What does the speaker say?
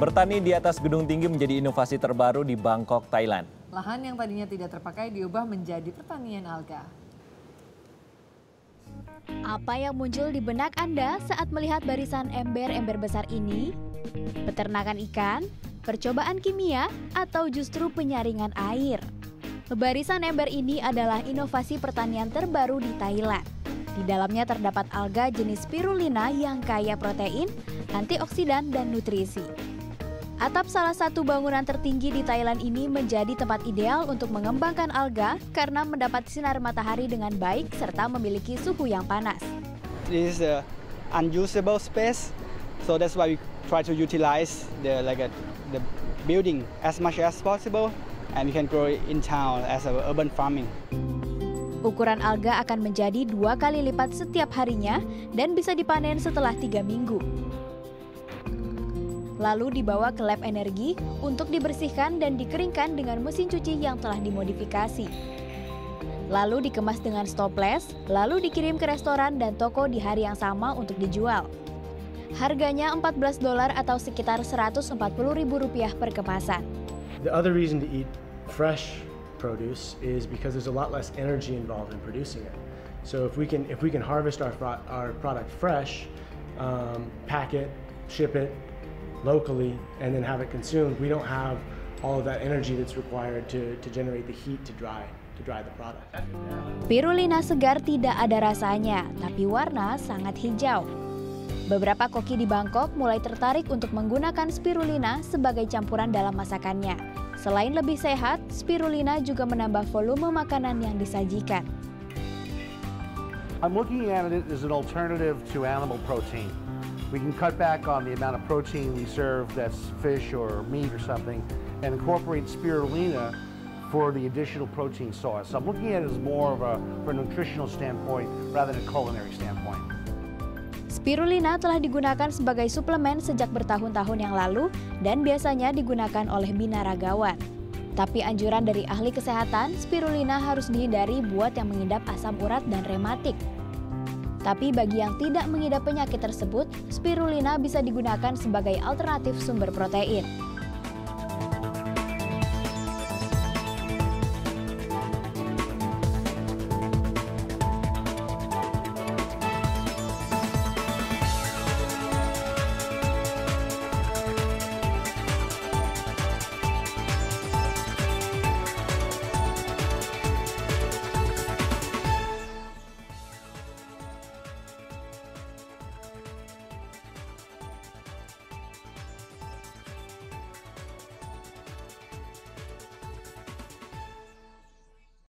Bertani di atas gedung tinggi menjadi inovasi terbaru di Bangkok, Thailand. Lahan yang tadinya tidak terpakai diubah menjadi pertanian alga. Apa yang muncul di benak Anda saat melihat barisan ember-ember besar ini? Peternakan ikan, percobaan kimia, atau justru penyaringan air? Barisan ember ini adalah inovasi pertanian terbaru di Thailand. Di dalamnya terdapat alga jenis spirulina yang kaya protein, antioksidan, dan nutrisi. Atap salah satu bangunan tertinggi di Thailand ini menjadi tempat ideal untuk mengembangkan alga karena mendapat sinar matahari dengan baik serta memiliki suhu yang panas. This is an unusable space, so that's why we try to utilize the building as much as possible, and we can grow it in town as an urban farming. Ukuran alga akan menjadi 2 kali lipat setiap harinya dan bisa dipanen setelah 3 minggu. Lalu dibawa ke lab energi untuk dibersihkan dan dikeringkan dengan mesin cuci yang telah dimodifikasi. Lalu dikemas dengan stoples, lalu dikirim ke restoran dan toko di hari yang sama untuk dijual. Harganya $14 atau sekitar Rp140.000 per kemasan. The other reason to eat fresh produce is because there's a lot less energy involved in producing it. So if we can harvest our product fresh, pack it, ship it locally, and then have it consumed, we don't have all of that energy that's required to generate the heat to dry the product. Spirulina segar tidak ada rasanya, tapi warna sangat hijau. Beberapa koki di Bangkok mulai tertarik untuk menggunakan spirulina sebagai campuran dalam masakannya. Selain lebih sehat, spirulina juga menambah volume makanan yang disajikan. I'm looking at it as an alternative to animal protein. We can cut back on the amount of protein we serve, that's fish or meat or something, and incorporate spirulina for the additional protein source. So I'm looking at it as more of from a nutritional standpoint rather than a culinary standpoint. Spirulina telah digunakan sebagai suplemen sejak bertahun-tahun yang lalu dan biasanya digunakan oleh binaragawan. Tapi anjuran dari ahli kesehatan, spirulina harus dihindari buat yang mengidap asam urat dan rematik. Tapi bagi yang tidak mengidap penyakit tersebut, spirulina bisa digunakan sebagai alternatif sumber protein.